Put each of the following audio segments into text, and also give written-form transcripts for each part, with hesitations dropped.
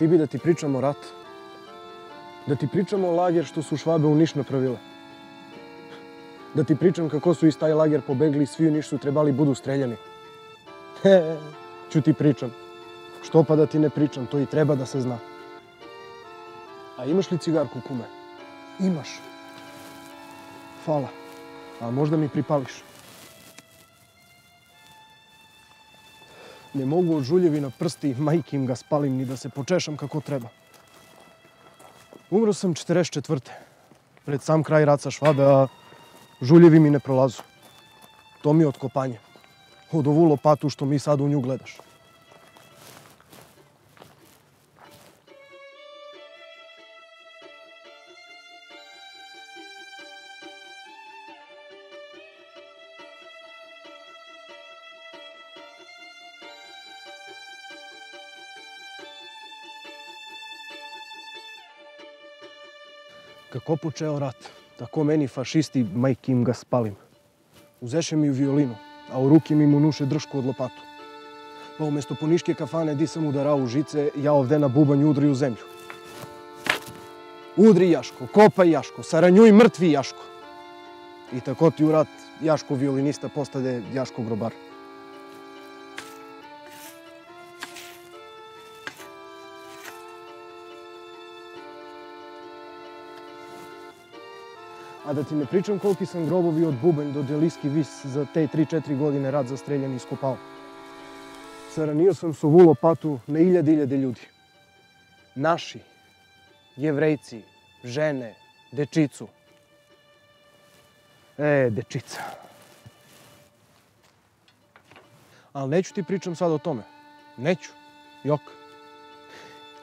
Ti bi da ti pričamo rat. Da ti pričamo o lager što su Švabe u Niš napravile. Da ti pričam kako su iz taj lager pobegli i svi u Niš su trebali budu streljani. He, ću ti pričam. Što pa da ti ne pričam, to i treba da se zna. A imaš li cigarku, kume? Imaš. Hvala. A možda mi pripališ. Ne mogu od žuljevi na prsti, majke im ga spalim, ni da se počešam kako treba. Umro sam 44. Pred sam kraj raca Švabe, a žuljevi mi ne prolazu. To mi je otkopanje. Od ovu lopatu što mi sad u nju gledaš. Kako počeo rat, tako meni fašisti, majke im ga spalim. Uzeše mi u violinu, a u ruki mi mu nuše dršku od lopatu. Pa umesto po niške kafane di sam udarao u žice, ja ovde na bubanju udri u zemlju. Udri Jaško, kopaj Jaško, saranjuj mrtvi Jaško. I tako ti u rat Jaško violinista postade Jaško grobar. A da ti ne pričam koliki sam grobovi od bubanj do Deliski vis za te 3-4 godine rad za streljani iskopao. Saranio sam s ovu lopatu na hiljade ljudi. Naši, Jevrejci, žene, dečicu. Dečica. Ali neću ti pričam sad o tome. Neću. Jok.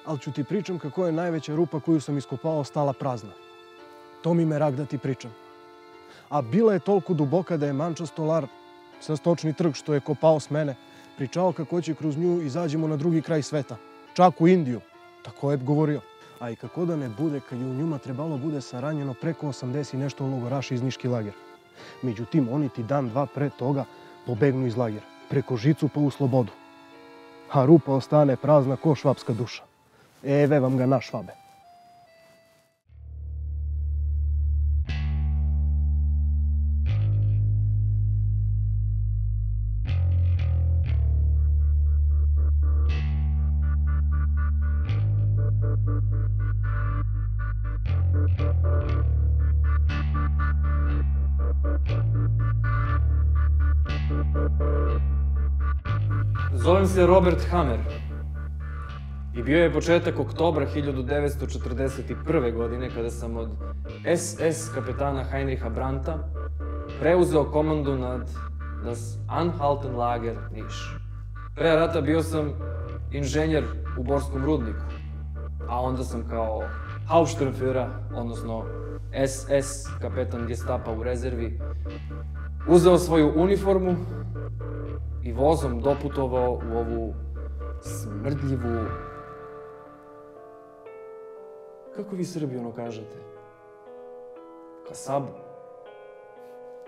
Ali ću ti pričam kako je najveća rupa koju sam iskopao ostala prazna. To mi merak da ti pričam. A bila je toliko duboka da je manča stolar sa stočni trg što je kopao s mene pričao kako će kroz nju izađemo na drugi kraj sveta, čak u Indiju. Tako je govorio. A i kako da ne bude kad je u njima trebalo bude saranjeno preko 80 i nešto logoraša iz niški lager. Međutim, oni ti dan, dva pre toga pobegnu iz lagera, preko žicu pa u slobodu. A rupa ostane prazna ko švapska duša. Eve vam ga na Švabe. Zovem se Robert Hamer I bio je početak oktobra 1941. godine kada sam od SS-kapetana Heinricha Brandta preuzeo komandu nad das Anhaltenlager Niš. Pre rata bio sam inženjer u borskom rudniku, a onda sam kao Hauptsturmführer, odnosno SS-kapetan gestapa u rezervi, uzeo svoju uniformu i vozom doputovao u ovu smrdljivu... Kako vi Srbi ono kažete? Kasabu.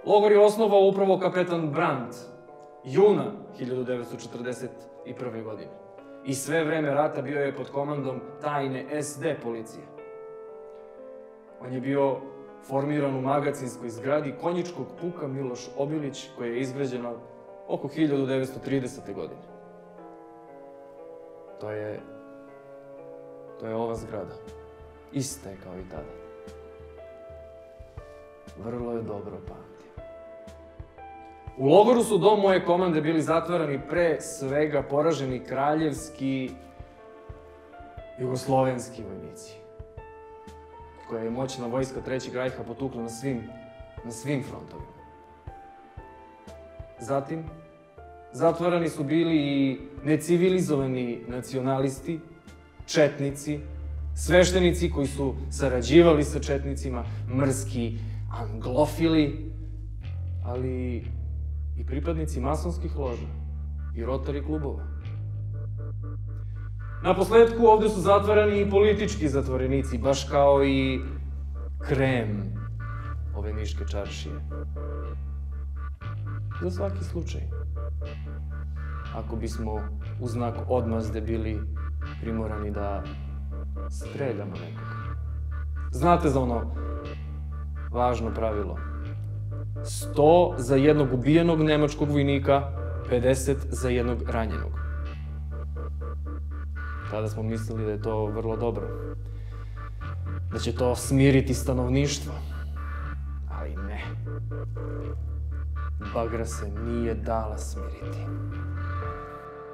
Logor je osnovao upravo kapetan Brandt, juna 1941. godine. I sve vreme rata bio je pod komandom tajne SD policije. On je bio formiran u magacinskoj zgradi konjičkog puka Miloš Obilić, koja je izgrađena oko 1930. godine. To je ova zgrada. Ista je kao i tada. Vrlo je dobro pamtim. U logoru su do moje komande bili zatvarani pre svega poraženi kraljevski jugoslovenski vojnici, koja je moćna vojska Trećeg rajha potukla na svim frontovima. Zatim, zatvarani su bili i necivilizovani nacionalisti, četnici, sveštenici koji su sarađivali sa četnicima, mrski anglofili, ali i pripadnici masonskih loža i rotari klubova. Naposledku, ovde su zatvarani i politički zatvorenici, baš kao i krem ove niške čaršije. Za svaki slučaj. Ako bismo u znak odmazde bili primorani da streljamo nekog. Znate za ono važno pravilo. 100 za jednog ubijenog nemačkog vojnika, 50 za jednog ranjenog. Tada smo mislili da je to vrlo dobro. Da će to smiriti stanovništvo. Ali ne. Bagra se nije dala smiriti.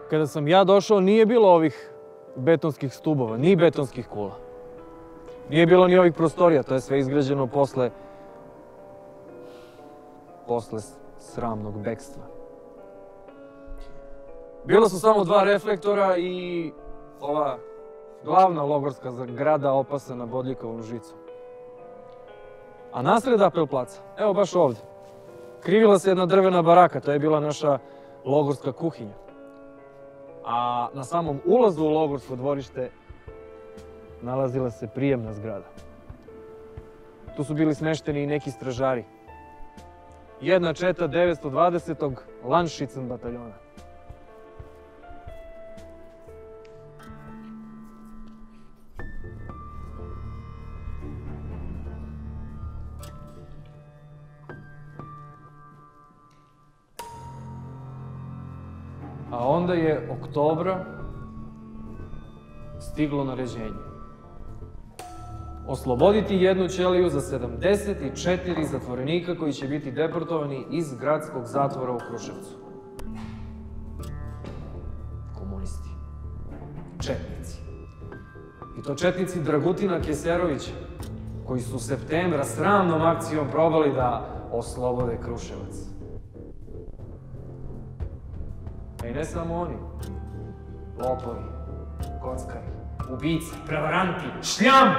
Kada sam ja došao, nije bilo ovih betonskih stubova, ni betonskih kula. Nije bilo ni ovih prostorija, to je sve izgrađeno posle sramnog bekstva. Bilo su samo 2 reflektora i ova glavna logorska grada opasana bodljikavom žicom. A nasred Apel placa, evo baš ovde, krivila se jedna drvena baraka, to je bila naša logorska kuhinja. A na samom ulazu u logorsko dvorište nalazila se prijemna zgrada. Tu su bili smešteni i neki stražari. Jedna četa 920. Landschützen bataljona. A onda je oktobra stiglo naređenje. Osloboditi jednu ćeliju za 74 zatvorenika koji će biti deportovani iz gradskog zatvora u Kruševcu. Komunisti. Četnici. I to četnici Dragutina Keserovića, koji su septembra sramnom akcijom probali da oslobode Kruševac. I ne samo oni. Lopovi, kockari, ubice, prevaranti, šljam!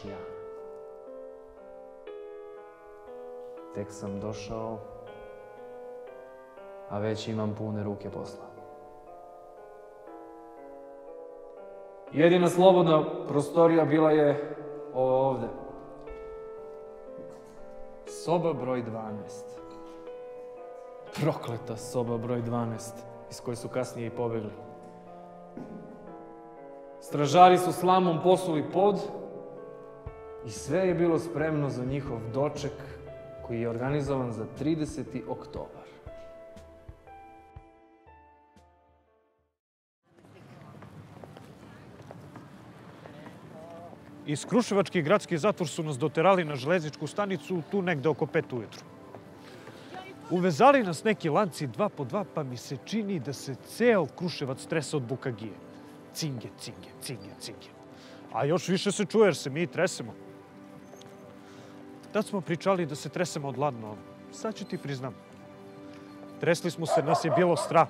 Šljam. Tek sam došao, a već imam pune ruke posla. Jedina slobodna prostorija bila je ova ovde. Soba broj 12. Prokleta soba broj 12, iz koje su kasnije i pobegli. Stražari su slamom posuli pod i sve je bilo spremno za njihov doček koji je organizovan za 30. oktobar. Iz Kruševački gradski zatvor su nas doterali na železničku stanicu tu negde oko 5 ujutru. Uvezali nas neki lanci 2 po 2, pa mi se čini da se ceo Kruševac trese od buka gije. Cinge, cinge, cinge, cinge. A još više se čuje jer se mi tresemo. Tad smo pričali da se tresemo od ladno. Sad ću ti priznam. Tresli smo se, nas je bilo strah.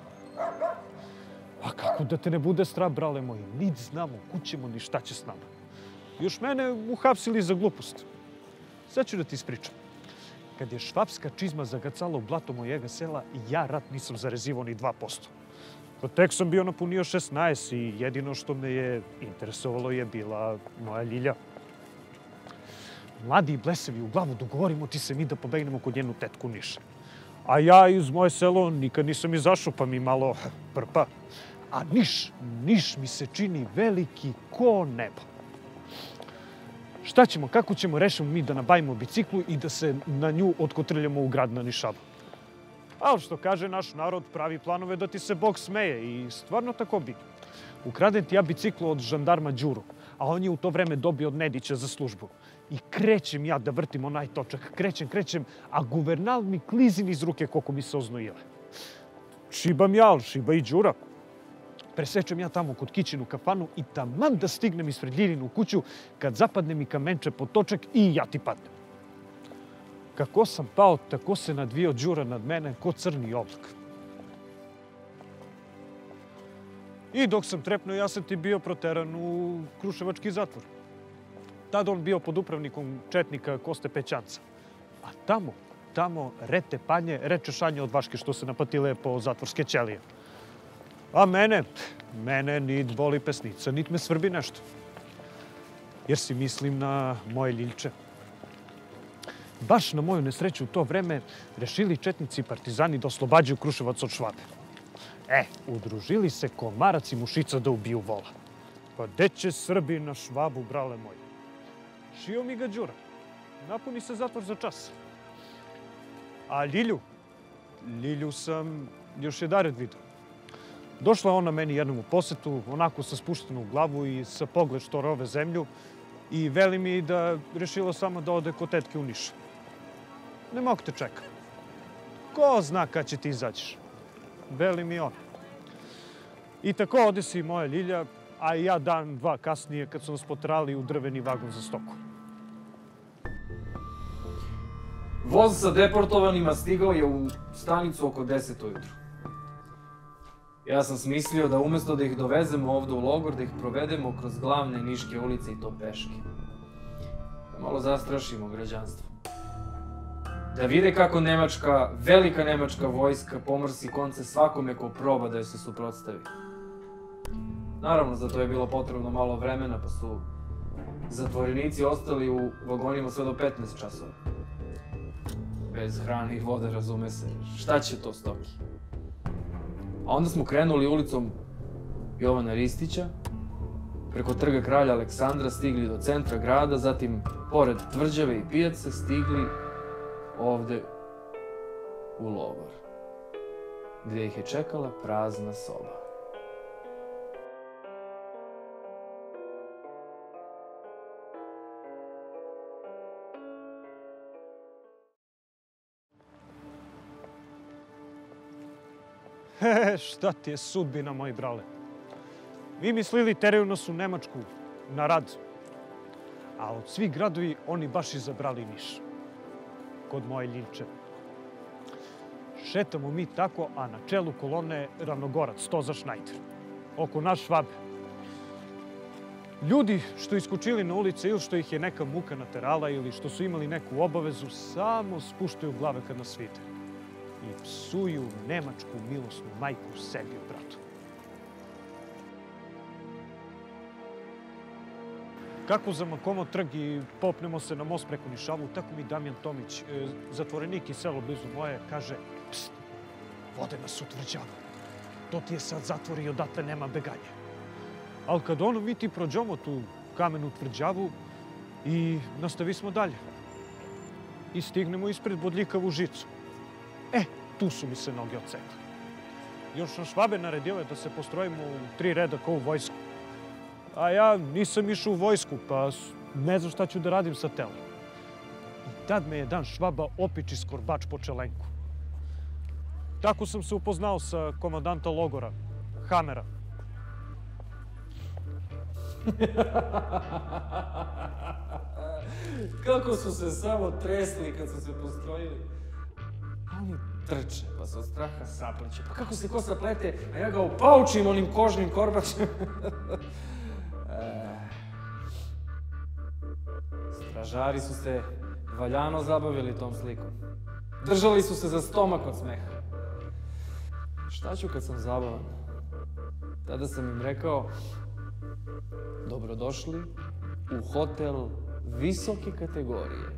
A kako da te ne bude strah, brale moji? Nic znamo, kućemo, ni šta će s nama. Još mene uhapsili za glupost. Sad ću da ti ispričam. Kad je švapska čizma zagacala u blato mojega sela, ja rat nisam zarezivao ni 2%. Tek sam bio napunio 16 i jedino što me je interesovalo je bila moja Ljilja. Mladi i blesevi u glavu dogovorimo ti se mi da pobegnemo kod njenu tetku Niša. A ja iz moje selo nikad nisam izašao, pa mi malo prpa. A Niš mi se čini veliki ko nebo. Šta ćemo, kako ćemo, rešimo mi da nabavimo biciklu i da se na nju otkotrljamo u grad na Nišavu. Ali što kaže naš narod, pravi planove da ti se Bog smeje i stvarno tako bi. Ukradem ti ja biciklu od žandarma Đuru, a on je u to vreme dobio od Nedića za službu. I krećem ja da vrtim onaj točak, krećem, a guvernal mi klizin iz ruke koliko mi se oznojile. Šibam ja, ali šiba i Đura. Presečem ja tamo kod Kićinu kafanu i taman da stignem ispred Ljiljinu kuću, kad zapadne mi kamenče pod točak i ja ti padnem. Kako sam pao, tako se nadvio Đura nad mene ko crni oblak. I dok sam trepnuo, ja sam ti bio proteran u Kruševački zatvor. Tad on bio pod upravnikom četnika Koste Pećanca. A tamo rete panje, reče šanje od vaške što se napatile po zatvorske ćelije. A mene nit boli pesnica, nit me svrbi nešto. Jer si mislim na moje Ljiljče. Baš na moju nesreću u to vreme rešili četnici i partizani da oslobađaju Kruševac od Švabe. Udružili se komarac i mušica da ubiju vola. Pa gde će Srbi na Švabu, brale moje? Šio mi ga đura. Napuni se zatvor za čas. A Ljilju? Ljilju sam još jedared vidio. Došla ona meni jednom u posetu, onako sa spuštenu glavu i sa pogled što rove zemlju, i veli mi da rešila sama da ode kod tetke u Niš. Ne mogu te čeka. Ko zna kad će ti izađeš? Veli mi ona. I tako ode si moja Ljilja, a i ja dan, dva kasnije, kad su nas potrali u drveni vagon za stoku. Voz sa deportovanima stigao je u stanicu oko 10 ujutru. Ja sam smislio da umesto da ih dovezemo ovde u logor, da ih provedemo kroz glavne niške ulice i to peške. Da malo zastrašimo građanstvo. Da vide kako nemačka, velika nemačka vojska pomrsi konce svakome ko proba da joj se suprotstavi. Naravno, za to je bilo potrebno malo vremena, pa su zatvorenici ostali u vagonima sve do 15 časova. Bez hrane i vode, razume se, šta će to stoki? A onda smo krenuli ulicom Jovana Ristića, preko Trga Kralja Aleksandra stigli do centra grada, zatim, pored tvrđave i pijace, stigli ovde u logor, gde ih je čekala prazna soba. Šta ti je sudbina, moji brale? Vi mislili teraju nas u Nemačku, na rad. A od svih gradovi oni baš izabrali Niš. Kod moje Ljilče. Šetamo mi tako, a na čelu kolone Ravnogorac, to za Šnajder. Oko naš Švabe. Ljudi što iskučili na ulice ili što ih je neka muka naterala ili što su imali neku obavezu, samo spuštaju glave kad nas vide. I psuju nemačku milosnu majku sebi u bratu. Kako zamakamo trg i popnemo se na most preko Nišavu, tako mi Damjan Tomić, zatvorenik iz selo blizu moje, kaže: "Pst, vode nas u tvrđavu. To ti je sad zatvor i odatle nema beganja." Ali kad ono mi ti prođemo tu kamenu tvrđavu i nastavi smo dalje. I stignemo ispred bodljikavu žicu. Tu su mi se noge odsekli. Još na Švabe naredile da se postrojimo u 3 reda kao u vojsku. A ja nisam išao u vojsku, pa ne znam šta ću da radim sa telom. I tad me jedan Švaba opiči skorbač po čelenku. Tako sam se upoznao sa komandanta logora, Hamera. Kako su se samo tresli kad su se postrojili. Oni trče, pa se od straha sapleće. Pa kako se ko saplete, a ja ga upaučim onim kožnim korbačem. Stražari su se valjano zabavili tom slikom. Držali su se za stomak od smeha. Šta ću kad sam zabavan? Tada sam im rekao: "Dobrodošli u hotel visoke kategorije."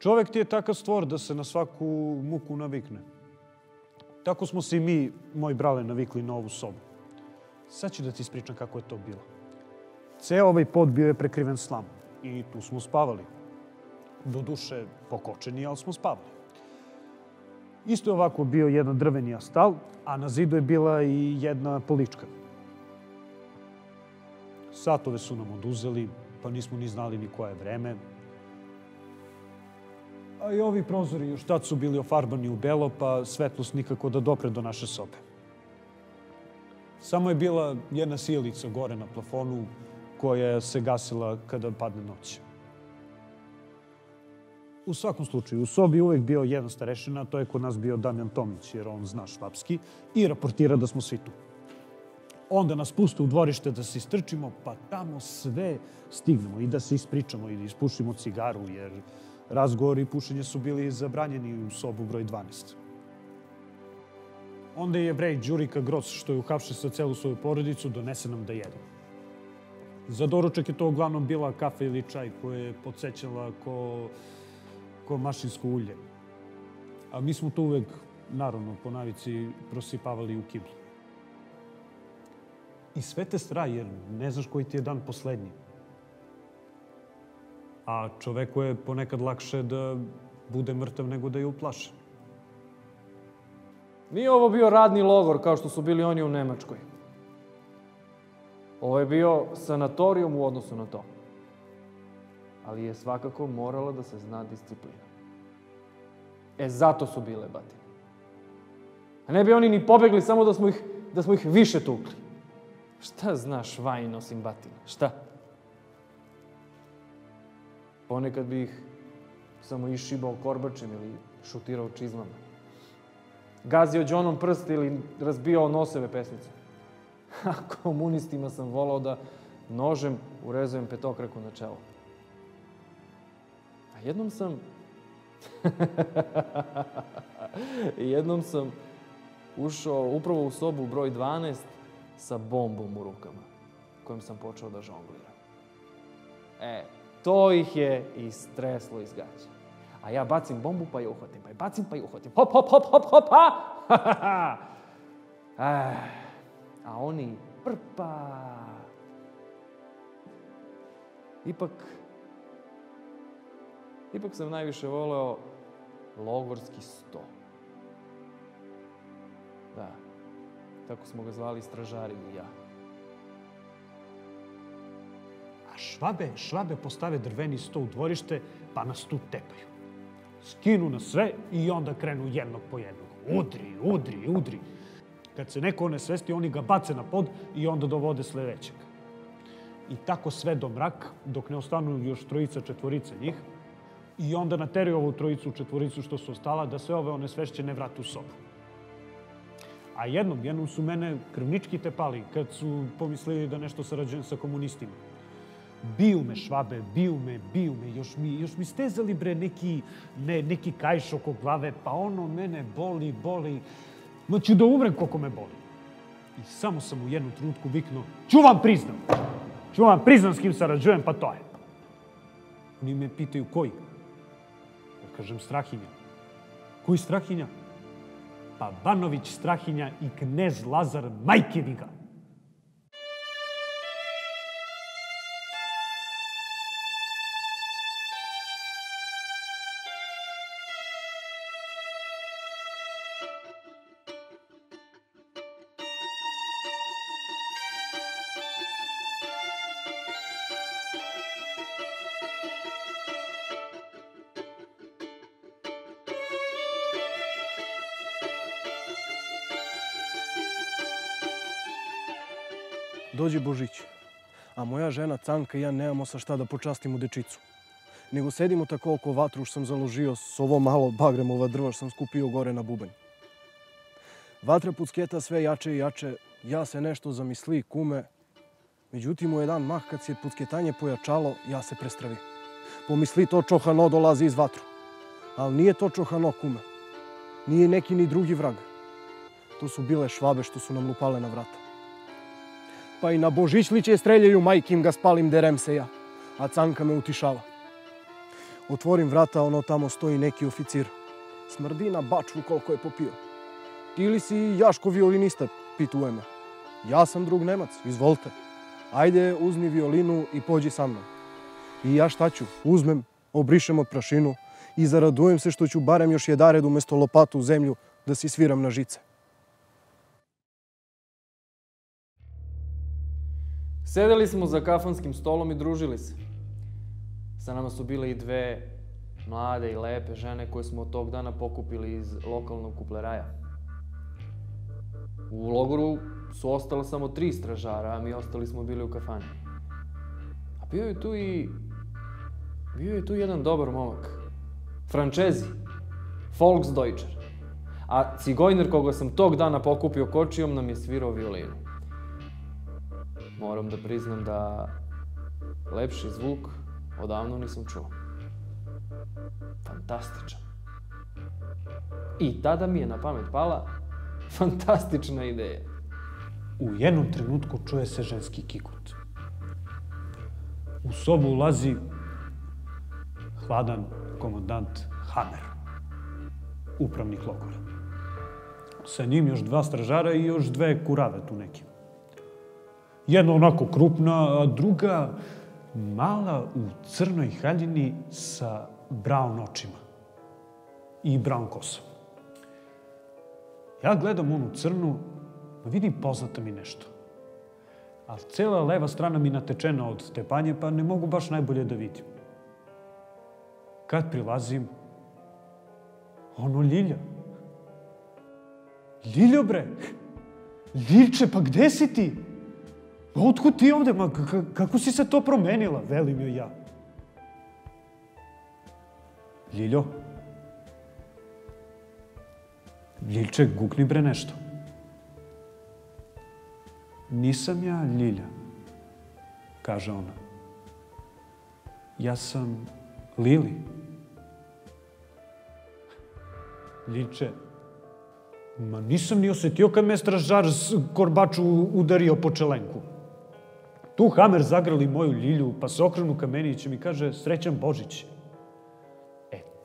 Čovek ti je takav stvor da se na svaku muku navikne. Tako smo se i mi, moji brale, navikli na ovu sobu. Sad ću da ti ispričam kako je to bilo. Ceo ovaj pod bio je prekriven slamom i tu smo spavali. Doduše, pokočeni, ali smo spavali. Isto je ovako bio jedan drveni astal, a na zidu je bila i jedna polička. Satove su nam oduzeli, pa nismo ni znali ni koje vreme. A i ovi prozori još tad su bili ofarbani u belo, pa svetlost nikako da dopre do naše sobe. Samo je bila jedna sijalica gore na plafonu koja se gasila kada padne noć. U svakom slučaju, u sobi uvek bio jedan starešina, to je kod nas bio Damjan Tomić, jer on zna švapski, i raportira da smo svi tu. Onda nas puste u dvorište da se istrčimo, pa tamo sve stignemo i da se ispričamo i da ispušimo cigaru, jer razgovori i pušenje su bili zabranjeni u sobu broj 12. Onda je Jevrej Đurika Groc, što je uhapšen sa celu svoju porodicu, donese nam da jedemo. Za doručak je to uglavnom bila kafa ili čaj koja je podsećala ko mašinsko ulje. A mi smo to uvek, naravno, po navici prosipavali u kiblu. I sve te straje, jer ne znaš koji ti je dan poslednji. A čoveku je ponekad lakše da bude mrtav nego da je uplašen. Nije ovo bio radni logor kao što su bili oni u Nemačkoj. Ovo je bio sanatorijum u odnosu na to. Ali je svakako morala da se zna disciplina. E, zato su bile batine. A ne bi oni ni pobegli samo da smo ih više tukli. Šta znaš vajin osim batine? Šta? Ponekad bi ih samo išibao korbačem ili šutirao čizmama. Gazio đonom prst ili razbijao noseve pesnicom. A komunistima sam volao da nožem urezujem petokraku na čelo. A jednom sam ušao upravo u sobu broj 12 sa bombom u rukama, kojom sam počeo da žongliram. E, to ih je istreslo iz gaća. A ja bacim bombu pa je uhvatim, pa je uhvatim. Hop, hop, hop, hop, hop, ha! A oni prpa. Ipak sam najviše voleo logorski sto. Da, tako smo ga zvali stražari i ja. A švabe postave drveni sto u dvorište, pa nas tu tepaju. Skinu na sve i onda krenu jednog po jednog. Udri. Kad se neko onesvesti, oni ga bace na pod i onda dovode sledećeg. I tako sve do mraka, dok ne ostanu još trojica, četvorica njih, i onda nateraju ovu trojicu, četvoricu što su ostala, da sve ove onesvešćene vrate u sobu. A jednom su mene krvnički tepali kad su pomislili da nešto sarađujem sa komunistima. Biju me švabe, biju me, još mi stezali bre neki kajš oko glave, pa ono mene boli. Znači da umrem koliko me boli. I samo sam u jednu trenutku viknuo, ću vam priznam s kim sarađujem, pa to je. Oni me pitaju koji? Ja kažem Strahinja. Koji Strahinja? Pa Banović Strahinja i knez Lazar Majkeviga. Dođe Božić, a moja žena Canka i ja nemamo sa šta da počastimo dečicu. Nego sedimo tako oko vatru što sam založio s ovo malo bagremova drva što sam skupio gore na bubanj. Vatra pucketa sve jače i jače, ja se nešto zamisli, kume. Međutim, u jedan mah kad se pucketanje pojačalo, ja se prestravi. Pomisli to čohano dolazi iz vatru. Ali nije to čohano, kume. Nije neki ni drugi vrag. To su bile švabe što su nam lupale na vrata. Pa i na Božićliće streljaju, majkim ga spalim, derem se ja. A Canka me utišava. Otvorim vrata, ono tamo stoji neki oficir. Smrdi na bačvu koliko je popio. Ti li si Jaško violinista, pituje me. Ja sam drug Nemac, izvolite. Ajde, uzmi violinu i pođi sa mnom. I ja šta ću? Uzmem, obrišem od prašinu i zaradujem se što ću barem još jedared umesto lopatu u zemlju da si sviram na žice. Sedeli smo za kafanskim stolom i družili se. Sa nama su bile i dve mlade i lepe žene koje smo od tog dana pokupili iz lokalnog kupleraja. U logoru su ostala samo 3 stražara, a mi ostali smo bili u kafani. A bio je tu jedan dobar momak. Frančezi. Volksdeutscher. A Cigojner koga sam tog dana pokupio kočijom nam je svirao violinu. Moram da priznam da lepši zvuk odavno nisam čuo. Fantastičan. I tada mi je na pamet pala fantastična ideja. U jednom trenutku čuje se ženski kikot. U sobu ulazi hladan komandant Hamer, upravnik logora. Sa njim još 2 stražara i još 2 kurave tu neke. Jedna onako krupna, a druga mala u crnoj haljini sa brown očima i brown kosom. Ja gledam onu crnu, vidim poznata mi nešto. Ali cela leva strana mi natečena od tepanje, pa ne mogu baš najbolje da vidim. Kad prilazim, ono Ljilja. Ljiljo bre! Ljiljče, pa gde si ti? Otkud ti ovde? Ma kako si se to promenila? Velim joj ja. Ljiljo? Ljiljče, gukni bre nešto. Nisam ja Ljilja, kaže ona. Ja sam Lili. Ljiljče, ma nisam ni osetio kad me stražar s korbaču udario po čelenku. Tu Hamer zagrli moju Ljilju, pa se okrenu ka meni i mi kaže srećan Božić.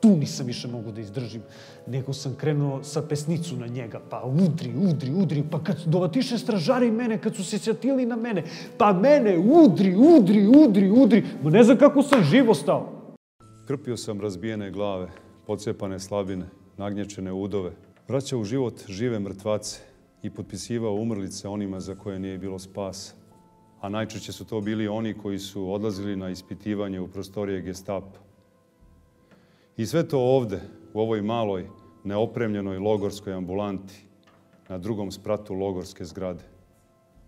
Tu nisam više mogu da izdržim, nego sam krenuo sa pesnicu na njega, pa udri, pa kad dovatiše stražari mene, kad su se sjatili na mene, pa mene udri, ma ne znam kako sam živo stao. Krpio sam razbijene glave, pocepane slabine, nagnječene udove, vraćao u život žive mrtvace i potpisivao umrlice onima za koje nije bilo spasa. A najčešće su to bili oni koji su odlazili na ispitivanje u prostorije Gestapa. I sve to ovde, u ovoj maloj, neopremljenoj logorskoj ambulanti, na drugom spratu logorske zgrade.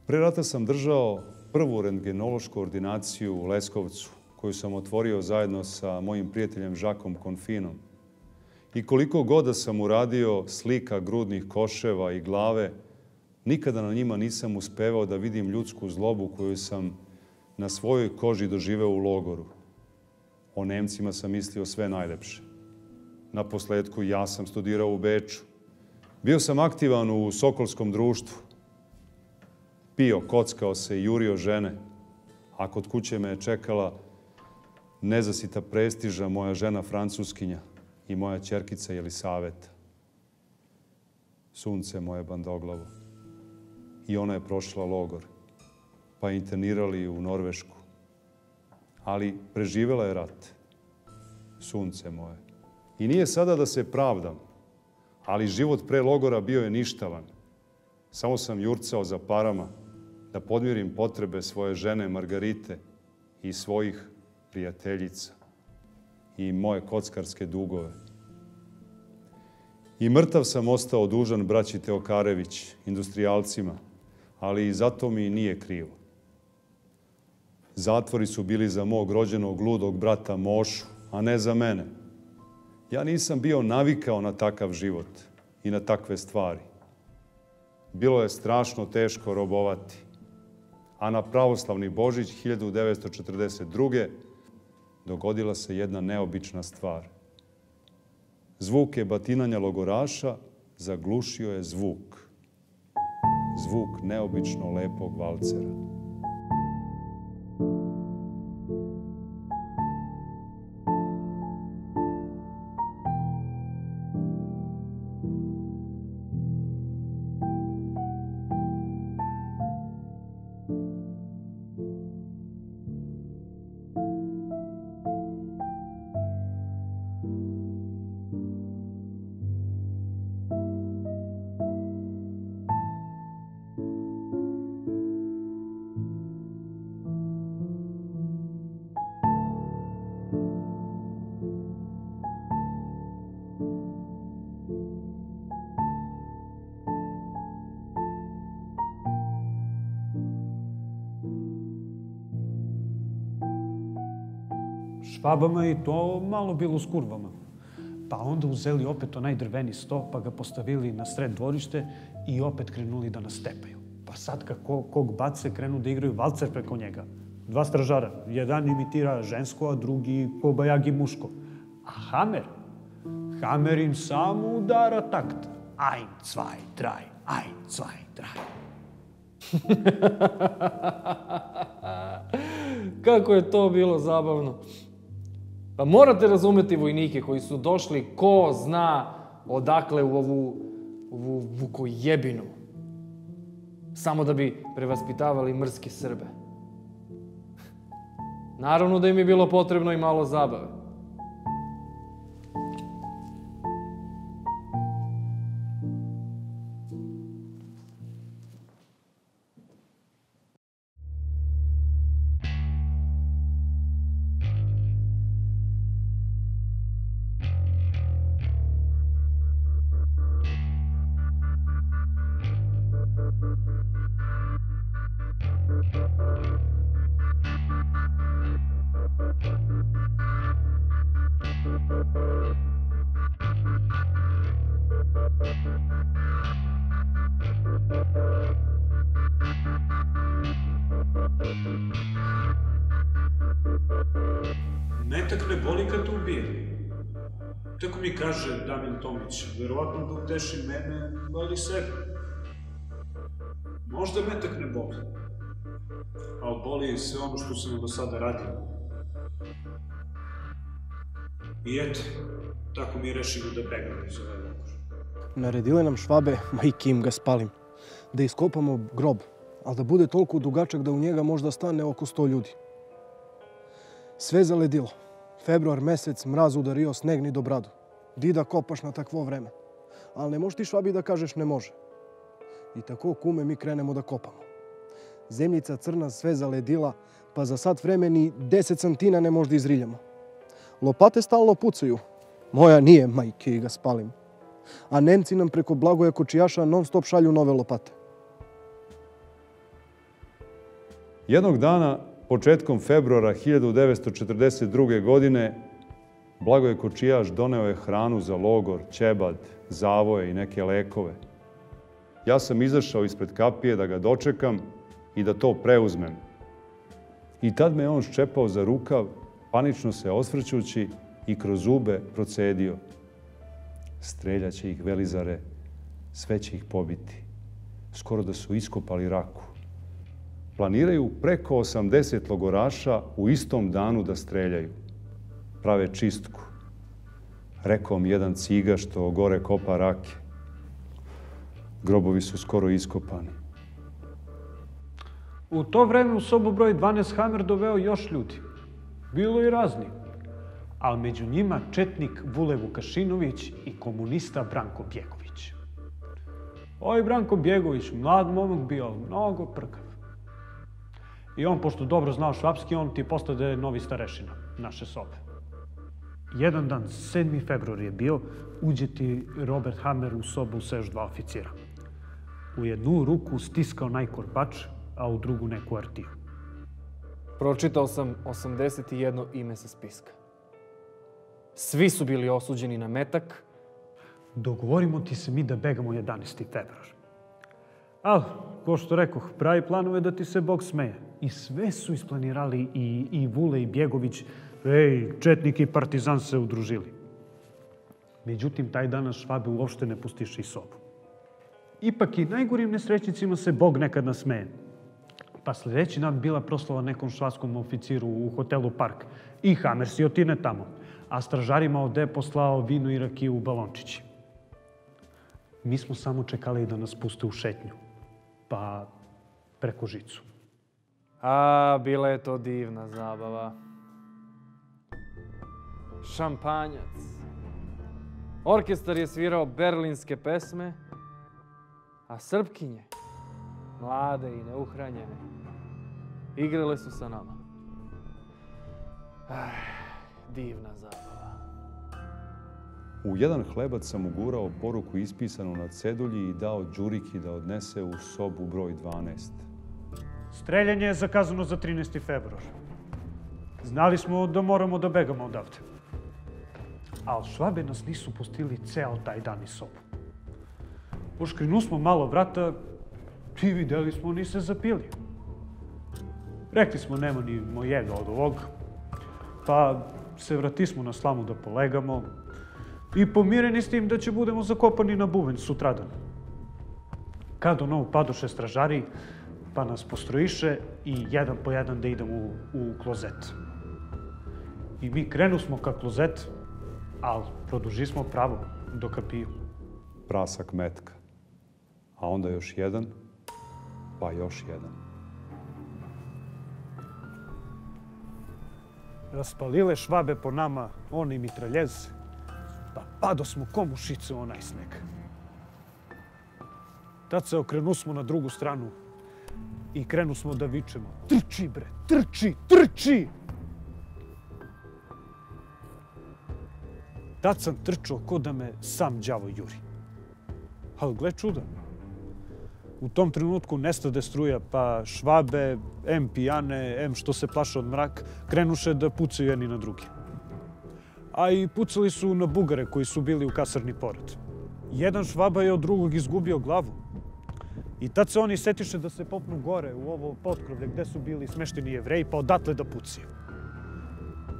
Pre rata sam držao prvu rentgenološku ordinaciju u Leskovcu, koju sam otvorio zajedno sa mojim prijateljem Žakom Konfinom. I koliko god da sam uradio slika grudnih koševa i glave, nikada na njima nisam uspevao da vidim ljudsku zlobu koju sam na svojoj koži doživeo u logoru. O Nemcima sam mislio sve najlepše. Naposletku ja sam studirao u Beču. Bio sam aktivan u Sokolskom društvu. Pio, kockao se i jurio žene. A kod kuće me je čekala nezasita prestiža moja žena Francuskinja i moja ćerkica Elisaveta. Sunce moje bandoglavo. I ona je prošla logor, pa internirali u Norvešku. Ali preživela je rat, sunce moje. I nije sada da se pravdam, ali život pre logora bio je ništavan. Samo sam jurcao za parama da podmirim potrebe svoje žene Margarite i svojih prijateljica i moje kockarske dugove. I mrtav sam ostao dužan braći Teokarević, industrijalcima, ali i zato mi nije krivo. Zatvori su bili za mog rođenog ludog brata Mošu, a ne za mene. Ja nisam bio navikao na takav život i na takve stvari. Bilo je strašno teško robovati. A na pravoslavni Božić 1942. dogodila se jedna neobična stvar. Zvuke batinanja logoraša zaglušio je zvuk. Zvuk neobično lepog valcera. Švabama i to malo bilo s kurvama. Pa onda uzeli opet onaj drveni sto, pa ga postavili na sred dvorište i opet krenuli da nas tepaju. Pa sad kako kog bace krenu da igraju valcer preko njega. Dva stražara, jedan imitira žensko, a drugi kobajagi muško. A Hamer im samo udara takt. Ein, zwei, drei, ein, zwei, drei. Kako je to bilo zabavno. Pa morate razumeti vojnike koji su došli ko zna odakle u ovu vukojebinu. Samo da bi prevaspitavali mrske Srbe. Naravno da im je bilo potrebno i malo zabave. Kaže Damjan Tomić, verovatno da uteši mene, ali sebe. Možda metak ne boli, ali boli sve ono što sam do sada radio. I eto, tako mi je rešilo da pegamo iz ove lokore. Naredile nam švabe, majke im ga spalim, da iskopamo grob, ali da bude toliko dugačak da u njega možda stane oko 100 ljudi. Sve zaledilo. Februar mesec, mraz udario, sneg ni do bradu. Di da kopaš na takvo vreme. Ali ne možeš ti švabi da kažeš ne može. I tako, kume, mi krenemo da kopamo. Zemljica crna sve zaledila, pa za sad vreme ni 10 santina ne možda izriljamo. Lopate stalno pucaju. Moja nije, majke i ga spalim. A Nemci nam preko Blagoja Kočijaša non stop šalju nove lopate. Jednog dana, početkom februara 1942. godine, Blagoje Kočijaš doneo je hranu za logor, ćebad, zavoje i neke lekove. Ja sam izašao ispred kapije da ga dočekam i da to preuzmem. I tad me je on ščepao za rukav, panično se osvrćući i kroz zube procedio. Streljaće ih, Velizare, sve će ih pobiti. Skoro da su iskopali Raku. Planiraju preko 80 logoraša u istom danu da streljaju. Prave čistku. Rekao mi jedan ciga što gore kopa Rake. Grobovi su skoro iskopani. U to vreme u sobu broj 12 Hamer doveo još ljudi. Bilo i razni. Ali među njima četnik Vule Vukašinović i komunista Branko Bijegović. Ovo Branko Bijegović, mlad momak bio, mnogo prkav. I on, pošto dobro znao švapski, on ti postade novi starešina naše sobe. Jedan dan, 7. februar je bio, uđe ti Robert Hamer u sobu sa još 2 oficira. U jednu ruku stiskao najkorpač, a u drugu neku artiju. Pročitao sam 81 ime sa spiska. Svi su bili osuđeni na metak. Dogovorimo ti se mi da begamo 11. februar. Ali, ko što rekoh, pravi planove da ti se Bog smeje. I sve su isplanirali i Vule i Bijegović. Ej, četnik i partizan se udružili. Međutim, taj danas švabe uopšte ne pustiše iz sobu. Ipak i najgorim nesrećnicima se Bog nekad nasmeje. Pa sledeći dan bila proslava nekom švapskom oficiru u hotelu Park. I Hamer si otine tamo. A stražarima ovde poslao vino i rakiju u balončići. Mi smo samo čekali da nas puste u šetnju. Pa preko žicu. A, bila je to divna zabava. Šampanjac. Orkestar je svirao berlinske pesme, a srpkinje, mlade i neuhranjene, igrale su sa nama. Divna zabava. U jedan hlebac sam ugurao poruku ispisanu na cedulji i dao Đuriki da odnese u sobu broj 12. Streljanje je zakazano za 13. februar. Znali smo da moramo da begamo odavde. Ali Švabe nas nisu pustili ceo taj dan iz sobu. Oškrinu smo malo vrata i videli smo ni se zapili. Rekli smo nema ni mojega od ovog, pa se vrati smo na slamu da polegamo i pomireni s tim da će budemo zakopani na buven sutradan. Kad ono upadoše stražari, pa nas postrojiše i jedan po jedan da idemo u klozet. I mi krenu smo ka klozet, ali produži smo pravo do kapiju. Prasak metka, a onda još jedan, pa još jedan. Raspalile Švabe po nama, oni mitraljez, pa pado smo ko mušice u onaj sneg. Tad se okrenu smo na drugu stranu i krenu smo da vičemo. Trči bre, trči, trči! Tad sam trčao ko da me sam đavo juri. Ali gle čuda. U tom trenutku nestade struja, pa Švabe, em pijane, em što se plaše od mrak, krenuše da pucaju jedni na drugi. A i pucali su na Bugare koji su bili u kasarni pored. Jedan Švaba je od drugog izgubio glavu. I tad se oni setiše da se popnu gore u ovo potkrovlje gde su bili smešteni Jevreji, pa odatle da pucaju.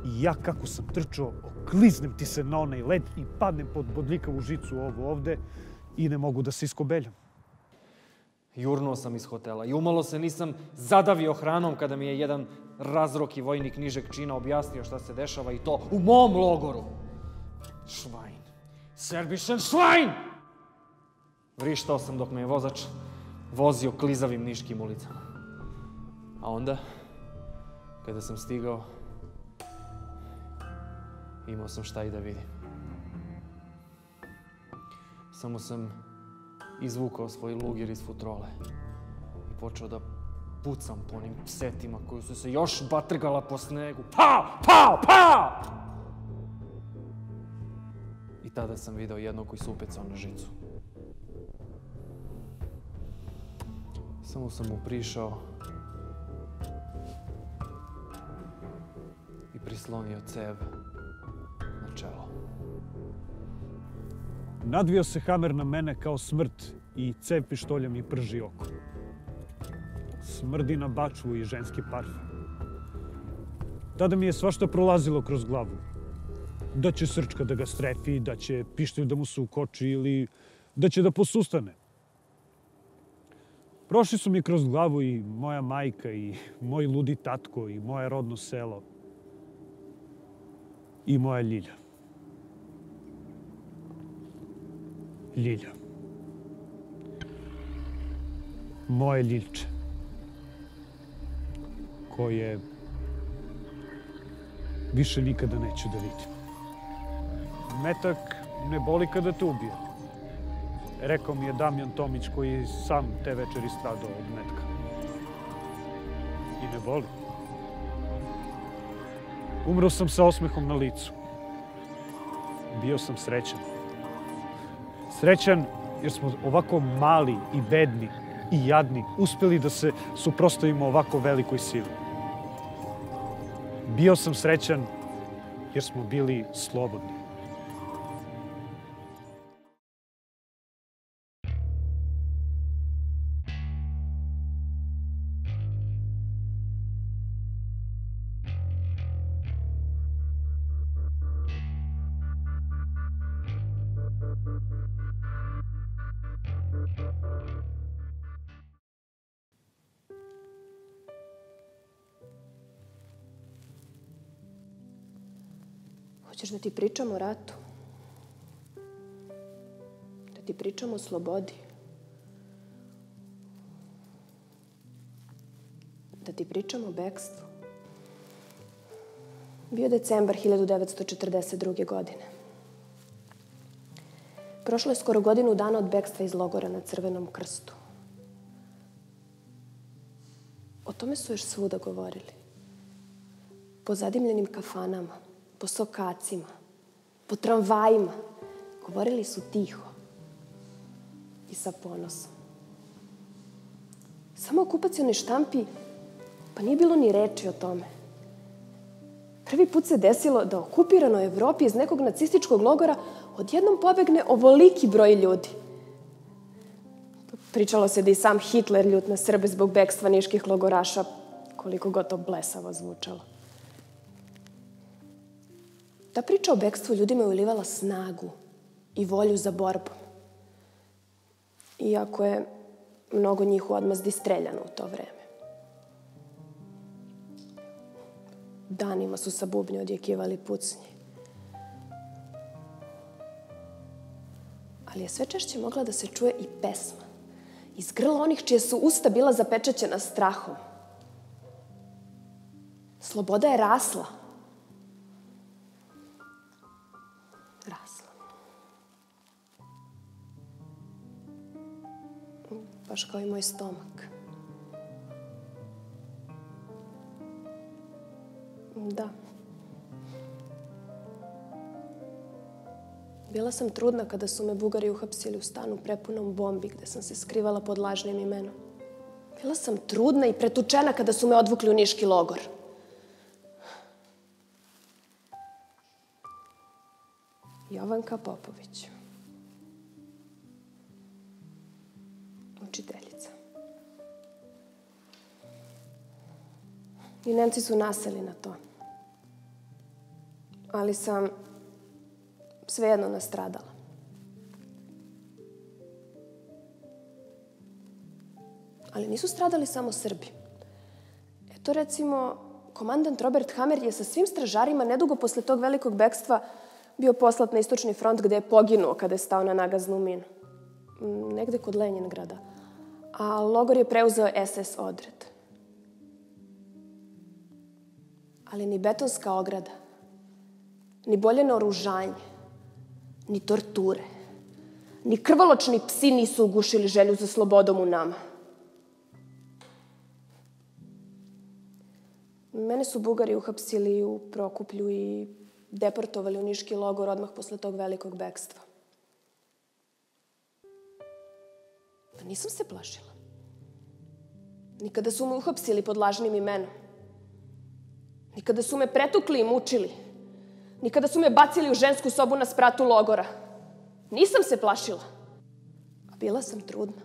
I ja kako sam trčao, okliznem ti se na onaj led i padnem pod bodljikavu žicu ovo ovde i ne mogu da se iskobeljam. Jurnuo sam iz hotela i umalo se nisam zadavio hranom kada mi je jedan razroki vojnik nižeg čina objasnio šta se dešava i to u mom logoru. Švajn. Serbišan švajn! Vrištao sam dok me je vozač vozio klizavim niškim ulicama. A onda, kada sam stigao, imao sam šta i da vidim. Samo sam izvukao svoj lugir iz futrole i počeo da pucam po onim psetima koji su se još batrgala po snegu. Pao! Pao! Pao! I tada sam video jednog koji se upecao na žicu. Samo sam mu prišao i prislonio cev na čelo. Nadvio se Hamer na mene kao smrt i cev pištolja mi prži oko. Smrdi na bačvu i ženski parfum. Tada mi je svašta prolazilo kroz glavu. Da će srčka da ga strefi, da će pištolj da mu se ukoči ili da će da posustane. Prošli su mi kroz glavu i moja majka i moj ludi tatko i moje rodno selo i moja Ljilja. Ljilja. Moje Ljiljče. Koje više nikada neću da vidim. Metak ne boli kada te ubije. Rekao mi je Damjan Tomić koji sam te večeri stradao od metka. I ne boli. Umro sam sa osmehom na licu. Bio sam srećan. Srećan jer smo ovako mali i bedni i jadni uspeli da se suprotstavimo ovako velikoj sili. Bio sam srećan jer smo bili slobodni. Hoćeš da ti pričam o ratu? Da ti pričam o slobodi? Da ti pričam o bekstvu? Bio je decembar 1942. godine. Prošlo je skoro godinu dana od bekstva iz logora na Crvenom krstu. O tome su još svuda govorili. Po zadimljenim kafanama, po sokacima, po tramvajima. Govorili su tiho i sa ponosom. Samo okupacioni štampi, pa nije bilo ni reči o tome. Prvi put se desilo da okupiranoj Evropi iz nekog nacističkog logora odjednom pobegne ovoliki broj ljudi. Pričalo se da i sam Hitler ljut na Srbe zbog bekstva niških logoraša, koliko god to blesavo zvučalo. Ta priča o bekstvu ljudima je ulivala snagu i volju za borbom. Iako je mnogo njih u odmazdi streljano u to vreme. Danima su sa bubnje odjekivali pucnje. Ali je sve češće mogla da se čuje i pesma. Iz grla onih čije su usta bila zapečaćena strahom. Sloboda je rasla. Baš kao i moj stomak. Da. Bila sam trudna kada su me Bugari uhapsili u stanu prepunom bombi gde sam se skrivala pod lažnim imenom. Bila sam trudna i pretučena kada su me odvukli u niški logor. Jovanka Popović. Učiteljica. I Nemci su naseli na to. Ali sam svejedno nastradala. Ali nisu stradali samo Srbi. Eto recimo, komandant Robert Hamer je sa svim stražarima nedugo posle tog velikog bekstva bio poslat na istočni front gde je poginuo kada je stao na nagaznu minu. Negde kod Lenjingrada. A logor je preuzeo SS odred. Ali ni betonska ograda, ni boljeno oružanje, ni torture, ni krvoločni psi nisu ugušili želju za slobodom u nama. Mene su Bugari uhapsili u Prokuplju i deportovali u niški logor odmah posle tog velikog bekstva. Pa nisam se plašila. Nikada su me uhapsili pod lažnim imenom. Nikada su me pretukli i mučili. Nikada su me bacili u žensku sobu na spratu logora. Nisam se plašila. A bila sam trudna.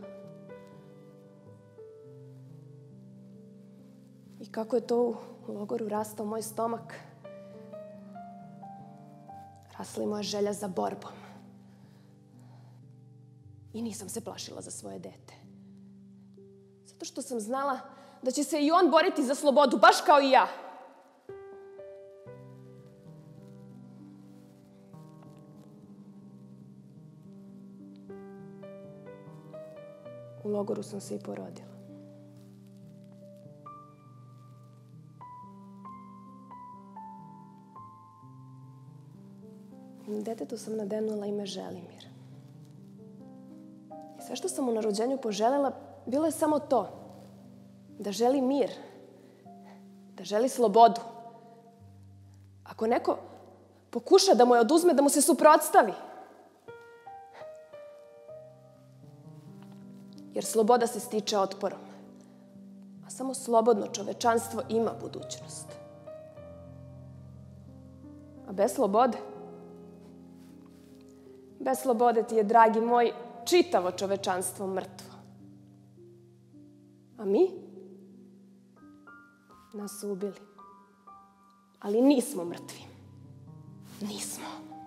I kako je to u logoru rastao moj stomak, rasla i moja želja za borbom. I nisam se plašila za svoje dete. Zato što sam znala da će se i on boriti za slobodu, baš kao i ja. U logoru sam se i porodila. Detetu sam nadenula ime Željimir. Sve što sam u narođenju poželjela, bilo je samo to. Da želi mir. Da želi slobodu. Ako neko pokuša da mu je oduzme, da mu se suprotstavi. Jer sloboda se stiče otporom. A samo slobodno čovečanstvo ima budućnost. A bez slobode? Bez slobode ti je, dragi moj, čitavo čovečanstvo mrtvo. A mi? Nas su ubili. Ali nismo mrtvi. Nismo.